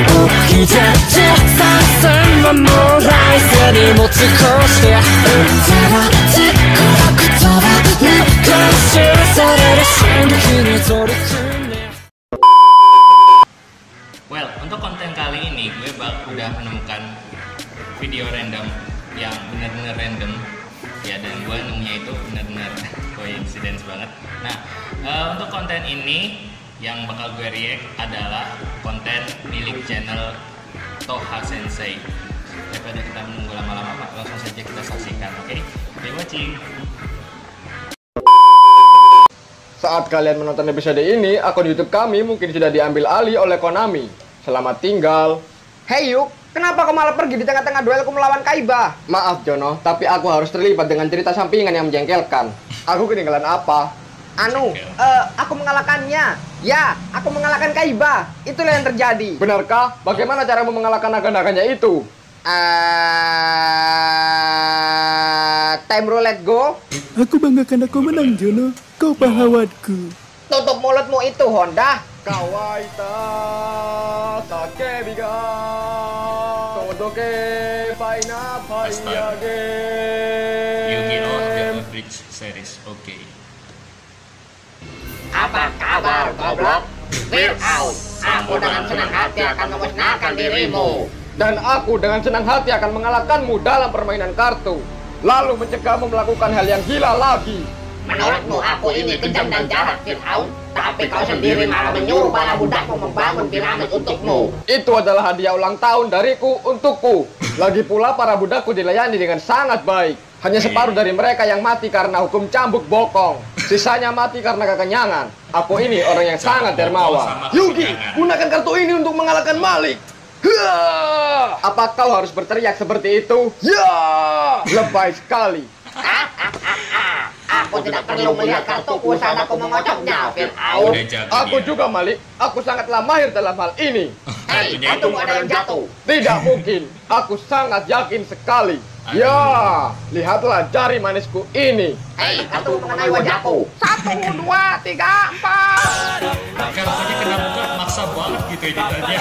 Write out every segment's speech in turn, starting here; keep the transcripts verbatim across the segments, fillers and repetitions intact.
Well, untuk konten kali ini gue udah menemukan video random yang benar-benar random ya, dan gue nemunya itu benar-benar coincidence banget. Nah, uh, untuk konten ini yang bakal gue react adalah konten milik channel Toha Sensei. Daripada kita menunggu lama-lama, langsung saja kita saksikan, oke? Okay? Stay watching! Saat kalian menonton episode ini, akun YouTube kami mungkin sudah diambil alih oleh Konami. Selamat tinggal! Hey Yuk, kenapa kau malah pergi di tengah-tengah duelku melawan Kaiba? Maaf Jono, tapi aku harus terlibat dengan cerita sampingan yang menjengkelkan. Aku ketinggalan apa? Anu, uh, aku mengalahkannya. Ya, aku mengalahkan Kaiba. Itulah yang terjadi. Benarkah? Bagaimana caramu mengalahkan naga-naganya itu? Uh, time roulette go. Aku banggakan aku menang, Jono. Kau pahlawanku. Tutup mulutmu itu, Honda. Kawaita sakebiga todoke paina paiyage. Yu-Gi-Oh Obelisk series, oke. Okay. Apa kabar, goblok? We're out! Aku dengan senang hati akan memusnahkan dirimu. Dan aku dengan senang hati akan mengalahkanmu dalam permainan kartu, lalu mencegahmu melakukan hal yang gila lagi. Menurutmu aku ini kejam dan jahat, Fir'aun? Tapi kau sendiri malah menyuruh para budakmu membangun piramid untukmu. Itu adalah hadiah ulang tahun dariku untukku. Lagi pula para budakku dilayani dengan sangat baik. Hanya separuh dari mereka yang mati karena hukum cambuk bokong. Sisanya mati karena kekenyangan. Aku ini orang yang sangat dermawan. Yugi, gunakan kartu ini untuk mengalahkan Malik. Haaah! Apa kau harus berteriak seperti itu? Yaaaah! Lebay sekali. Aku tidak perlu melihat kartuku saat aku mengocoknya, Fir'aun. Aku juga, Malik. Aku sangatlah mahir dalam hal ini. Hei, kartuku ada yang jatuh. Tidak mungkin. Aku sangat yakin sekali. Ya, lihatlah jari manisku ini. Hei, kartu mengenai wajahku. Satu, dua, tiga, empat. Kartunya kenapa maksa banget gitu editannya.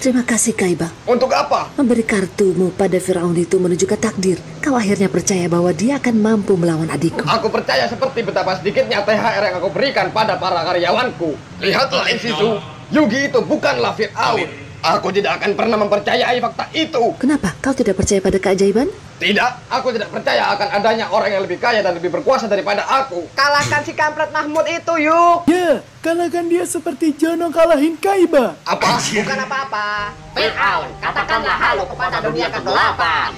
Terima kasih, Kaiba. Untuk apa? Memberi kartumu pada Fir'aun itu menunjukkan takdir. Kau akhirnya percaya bahwa dia akan mampu melawan adikku. Aku percaya seperti betapa sedikitnya T H R yang aku berikan pada para karyawanku. Lihatlah, Insisu. Yugi itu bukanlah Fir'aun. Aku tidak akan pernah mempercayai fakta itu. Kenapa? Kau tidak percaya pada keajaiban? Tidak, aku tidak percaya akan adanya orang yang lebih kaya dan lebih berkuasa daripada aku. Kalahkan si kampret Mahmud itu, Yuk. Ya, kalahkan dia seperti Jono kalahin Kaiba. Apa? Bukan apa-apa. Fir'aun, katakanlah halo kepada dunia kegelapan.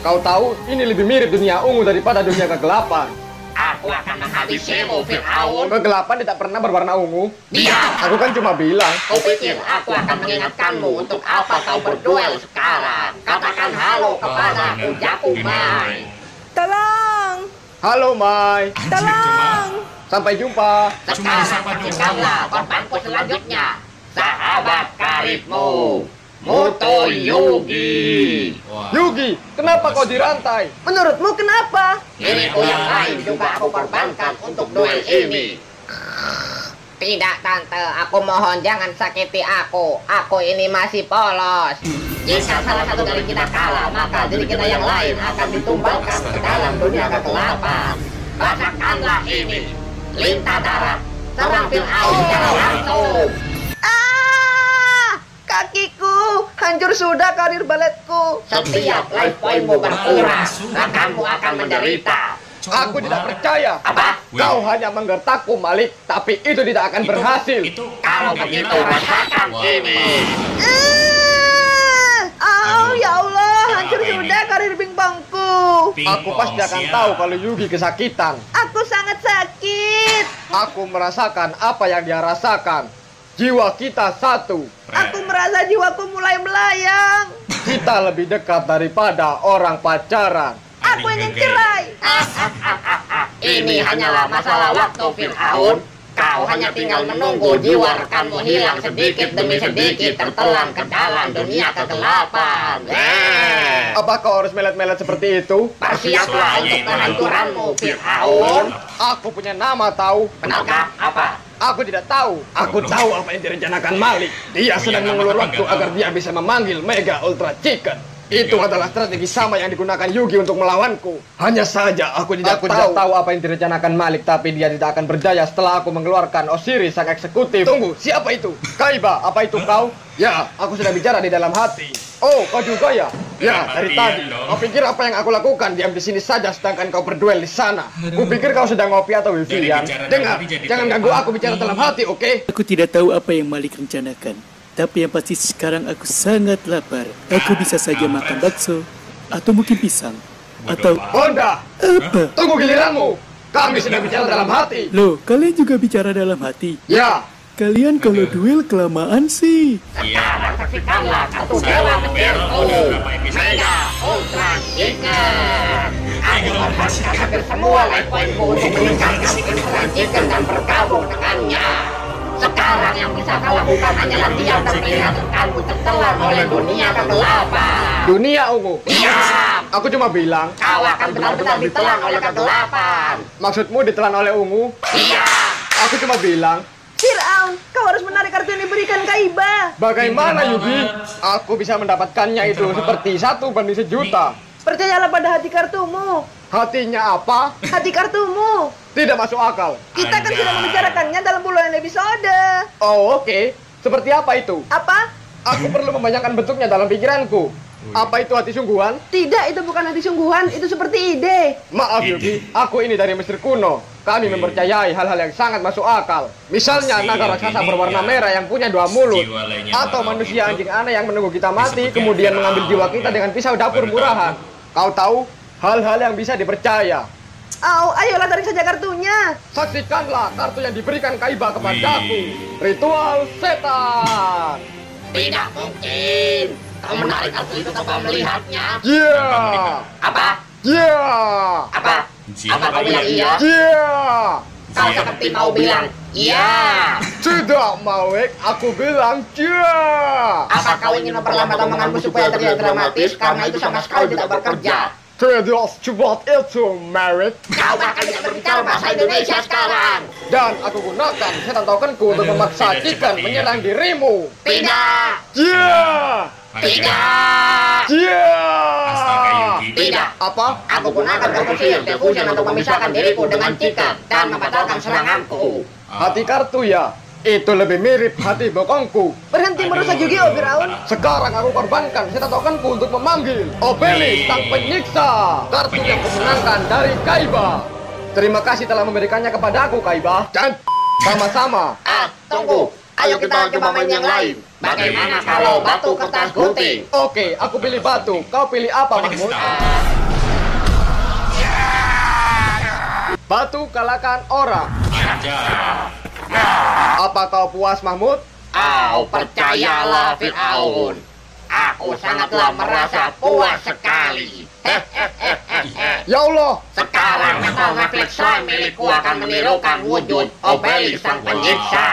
Kau tahu, ini lebih mirip dunia ungu daripada dunia kegelapan. Aku akan menghabisimu, Fir'aun. Kegelapan tidak pernah berwarna ungu. Diam! Aku kan cuma bilang. Kau pikir aku akan mengingatkanmu untuk apa kau berduel sekarang? Katakan halo kepada ujaku, Mai. Tolong! Halo, Mai. Tolong! Sampai jumpa. Sekarang pergikanlah korbanku selanjutnya. Sahabat karibmu. Moto Yugi. Wow. Yugi, kenapa kau dirantai? Menurutmu kenapa? Diriku yang lain juga aku korbankan untuk duel ini. Tidak, Tante. Aku mohon jangan sakiti aku. Aku ini masih polos. Jika salah satu dari kita kalah, maka diri kita yang lain akan ditumbalkan ke dalam dunia kegelapan. Basahkanlah ini. Lintah darat, serang Fir'aun secara langsung. Kakiku, hancur sudah karir baletku. Setiap life pointmu berkurang, rakammu akan menderita. Aku tidak percaya. Apa? Kau hanya menggertakku, Malik, tapi itu tidak akan berhasil. Itu, itu, kalau begitu, rasakan ini. Oh, ya Allah, hancur sudah karir bimbangku. Aku pasti akan tahu kalau Yugi kesakitan. Aku sangat sakit. Aku merasakan apa yang dia rasakan. Jiwa kita satu. Aku merasa jiwaku mulai melayang. Kita lebih dekat daripada orang pacaran. Aku ingin cerai. Ini hanyalah masalah waktu, Fir'aun. Kau hanya tinggal menunggu jiwa rekanmu hilang sedikit demi sedikit tertelan ke dalam dunia kegelapan. Apa kau harus melet-melet seperti itu? Bersiaplah untuk kehancuranmu, Fir'aun. Aku punya nama tahu. Benarkah? Apa? Aku tidak tahu. Aku Goblok. tahu apa yang direncanakan Malik. Dia Uyang sedang mengulur waktu agar dia bisa memanggil Mega Ultra Chicken. Itu adalah strategi sama yang digunakan Yugi untuk melawanku. Hanya saja aku tidak aku tahu. tidak tahu apa yang direncanakan Malik, tapi dia tidak akan berdaya setelah aku mengeluarkan Osiris sang eksekutif. Tunggu, siapa itu? Kaiba, apa itu kau? Ya, aku sudah bicara di dalam hati. Oh, kau juga ya? Ya, dari tadi. Kau pikir apa yang aku lakukan diam di sini saja sedangkan kau berduel di sana? Kupikir kau sedang ngopi atau wifi-an. Dengar, jangan ganggu aku bicara dalam hati, oke? Okay? Aku tidak tahu apa yang Malik rencanakan. Tapi yang pasti sekarang aku sangat lapar. Aku bisa saja makan bakso, atau mungkin pisang, atau... Honda! Apa? Tunggu giliranmu! Kami sedang bicara dalam hati! Loh, kalian juga bicara dalam hati? Ya! Kalian kalau duel kelamaan sih! Iya, saksikanlah satu dalam petir Mega Ultra Chicken! Ayo mempersiapkan hampir semua life pointmu untuk mencari Ultra Chicken dan bergabung dengannya! Sekarang yang bisa kau lakukan hanyalah diam dan melihat kamu tertelan oleh dunia kegelapan. Dunia ungu? Iya. Aku cuma bilang kau akan benar-benar ditelan oleh kegelapan. Maksudmu ditelan oleh ungu? Iya. Aku cuma bilang Fir'aun, kau harus menarik kartu yang diberikan Kaiba. Bagaimana Yugi? Aku bisa mendapatkannya itu seperti satu banding sejuta. Percayalah pada hati kartumu. Hatinya apa? Hati kartumu. Tidak masuk akal. Kita kan sudah membicarakannya dalam puluhan episode. Oh, oke. Okay. Seperti apa itu? Apa? Aku perlu membayangkan bentuknya dalam pikiranku. Apa itu hati sungguhan? Tidak, itu bukan hati sungguhan. Itu seperti ide. Maaf, Yugi. Aku ini dari Mesir kuno. Kami mempercayai hal-hal yang sangat masuk akal. Misalnya, naga raksasa berwarna merah yang punya dua mulut. Atau manusia anjing aneh yang menunggu kita mati, kemudian mengambil jiwa kita dengan pisau dapur murahan. Kau tahu? Hal-hal yang bisa dipercaya. Oh, ayolah tarik saja kartunya. Saksikanlah kartu yang diberikan Kaiba kepadaku. Ritual setan. Tidak mungkin. Kau menarik kartu itu tanpa melihatnya. Iya. Yeah. Apa? Iya. Yeah. Apa? Apa kau bilang iya? Iya. Kau seperti mau bilang iya. Tidak, Malik. Aku bilang iya. Apa kau ingin memperlambat omonganmu supaya terlihat dramatis? Karena itu sama sekali tidak bekerja. Tidak secepat itu, Malik. Kau bahkan tidak berbicara bahasa Indonesia sekarang. Dan aku gunakan setan tokenku untuk memaksa Chicken menyerang dirimu. Tidak. Iya. Tidak. Iya. Tidak. Apa? Aku gunakan kartu sihir defusion untuk memisahkan diriku dengan Chicken dan membatalkan seranganku. Hati kartu ya. Itu lebih mirip hati bokongku. Berhenti merusak Yu-Gi-Oh, Firaun. Sekarang aku korbankan setan tokenku untuk memanggil Obelisk sang penyiksa. Kartu yang kemenangan dari Kaiba. Terima kasih telah memberikannya kepadaku, Kaiba. Dan sama-sama. Ah, tunggu. Ayo kita coba main yang lain. Bagaimana kalau batu kertas gunting? Oke, aku pilih batu. Kau pilih apa, Mahmud? Batu kalahkan orang. Apa kau puas, Mahmud? Oh, percayalah, Fir'aun. Aku sangatlah merasa puas sekali. Ya Allah. Sekarang metal reflekson milikku akan menirukan wujud Obelisk sang penyiksa.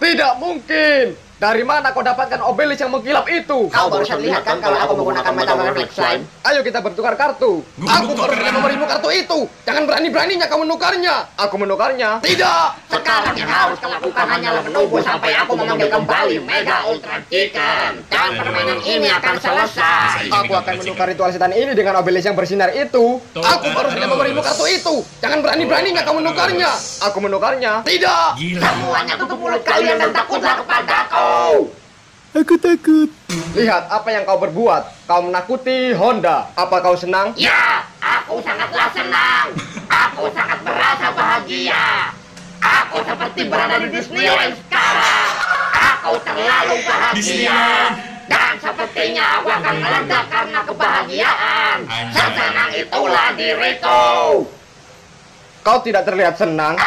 Tidak mungkin. Dari mana kau dapatkan Obelisk yang mengkilap itu? Kau barusan lihat kan kalau aku menggunakan metal reflect slime? Ayo kita bertukar kartu. Aku baru saja memberimu kartu itu. Jangan berani-beraninya kau menukarnya. Aku menukarnya. Tidak. Sekarang yang harus kau lakukan hanyalah menunggu sampai aku mengambil kembali Mega Ultra Chicken. Dan permainan ini akan selesai. Aku akan menukar ritual setan ini dengan Obelisk yang bersinar itu. Aku baru saja memberimu kartu itu. Jangan berani-beraninya kau menukarnya. Aku menukarnya. Tidak. Semuanya tutup mulut kalian dan takutlah kepada kau. Aku takut. Lihat apa yang kau berbuat. Kau menakuti Honda. Apa kau senang? Ya, aku sangatlah senang. Aku sangat merasa bahagia. Aku seperti berada di Disneyland sekarang. Aku terlalu bahagia. Dan sepertinya aku akan meledak karena kebahagiaan. Sesenang itulah diriku. Kau tidak terlihat senang.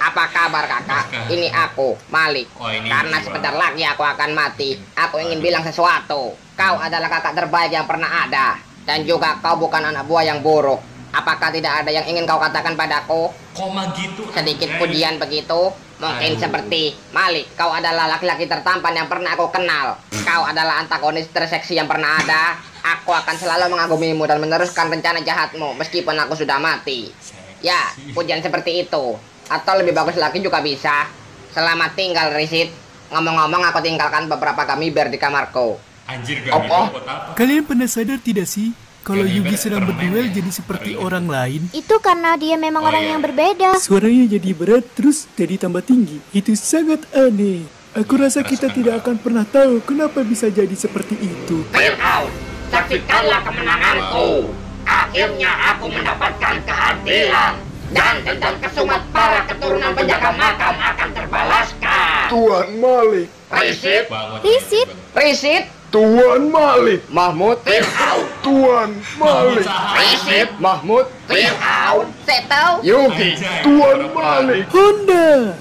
Apa kabar kakak? Ini aku, Malik. Oh, ini Karena juga. sebentar lagi aku akan mati. Aku ingin bilang sesuatu. Kau adalah kakak terbaik yang pernah ada. Dan juga kau bukan anak buah yang buruk. Apakah tidak ada yang ingin kau katakan padaku? Koma gitu. Sedikit pujian begitu. Mungkin Aduh. seperti Malik, kau adalah laki-laki tertampan yang pernah aku kenal. Kau adalah antagonis terseksi yang pernah ada. Aku akan selalu mengagumimu dan meneruskan rencana jahatmu meskipun aku sudah mati. Ya, pujian seperti itu. atau lebih bagus lagi juga bisa. Selamat tinggal Riziq. Ngomong-ngomong aku tinggalkan beberapa kami ber di kamarku. Anjir, gak oh, oh. Kalian pernah sadar tidak sih kalau Yugi sedang berduel jadi seperti orang lain? Itu karena dia memang oh, orang iya. yang berbeda. Suaranya jadi berat terus jadi tambah tinggi. Itu sangat aneh. Aku rasa kita tidak akan pernah tahu kenapa bisa jadi seperti itu. Fir'aun, saksikanlah kemenanganku. Akhirnya aku mendapatkan keadilan. Dan dendam kesumat para keturunan penjaga makam akan terbalaskan. Tuan Malik. Riziq. Riziq. Riziq. Tuan Malik. Mahmud. Fir'aun. Tuan Malik. Riziq. Mahmud. Fir'aun. Setau. Yugi. Tuan Malik. Honda.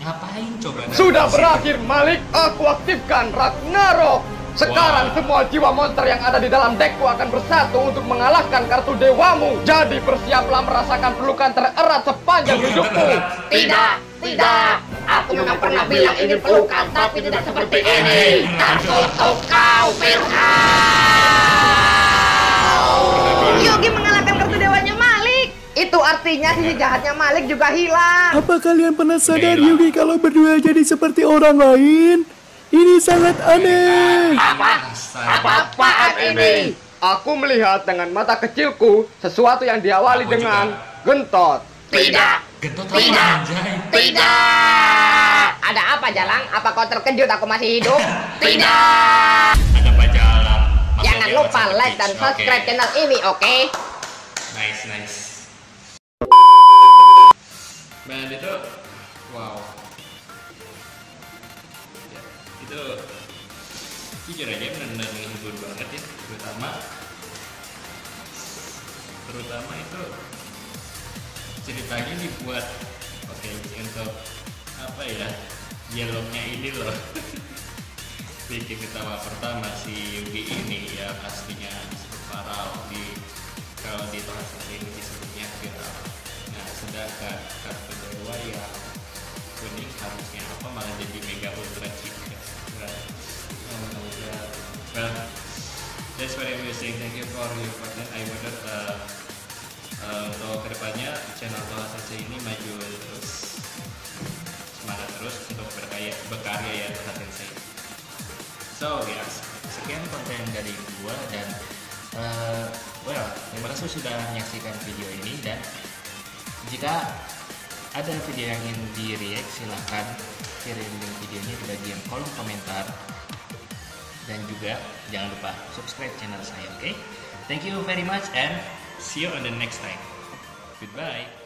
Ngapain coba? Sudah berakhir Malik. Aku aktifkan Ragnarok. Sekarang wow. semua jiwa monster yang ada di dalam dekku akan bersatu untuk mengalahkan kartu dewamu. Jadi bersiaplah merasakan pelukan tererat sepanjang hidupmu. Tidak, tidak. Aku memang pernah bilang ini pelukan, tapi tidak seperti ini. Tertutup kau, Fir'aun. Yugi mengalahkan kartu dewanya Malik. Itu artinya sisi jahatnya Malik juga hilang. Apa kalian pernah sadar Yugi kalau berdua jadi seperti orang lain? Ini sangat aneh. Apa? Apa-apaan ini? Aku melihat dengan mata kecilku sesuatu yang diawali aku dengan juga. Gentot. Tidak. Gentot tidak. Tidak. Tidak. Ada apa Jalang? Apa kau terkejut aku masih hidup? Tidak. Ada apa Jalang? Maksudnya jangan lupa like dan subscribe okay. channel ini, oke? Okay? Nice, nice. Man itu, wow. Itu jujur aja benar-benar menghibur banget ya, terutama terutama itu ceritanya dibuat oke okay, untuk apa ya, dialognya ini loh. Bikin ketawa pertama si Yugi ini ya, pastinya viral di kalau di Toha Sensei ini disebutnya viral. Nah sedangkan kartu dewa yang kuning harusnya apa malah jadi mega ultra chic. Well, that's what I was saying. Thank you for your content. I wonder uh, uh, untuk kedepannya channel Toha Sensei ini maju terus, semangat terus untuk berkarya, berkarya ya Toha Sensei. So yes, sekian konten dari gua dan uh, well, terima kasih sudah menyaksikan video ini dan jika ada video yang ingin di-react silahkan kirim link videonya di bagian kolom komentar. Dan juga jangan lupa subscribe channel saya, oke? Okay? Thank you very much and see you on the next time. Goodbye.